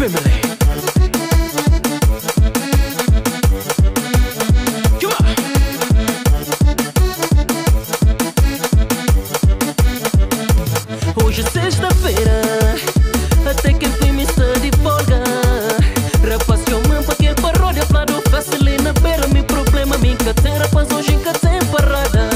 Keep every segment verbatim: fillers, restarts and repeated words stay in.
family. Come on. Hoje é sexta-feira, até que enfim está de folga. Rapaz que eu mando para aquele paródia, plano fácil e na beira, meu problema, minha carteira, rapaz hoje em casa é parada.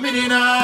Menina,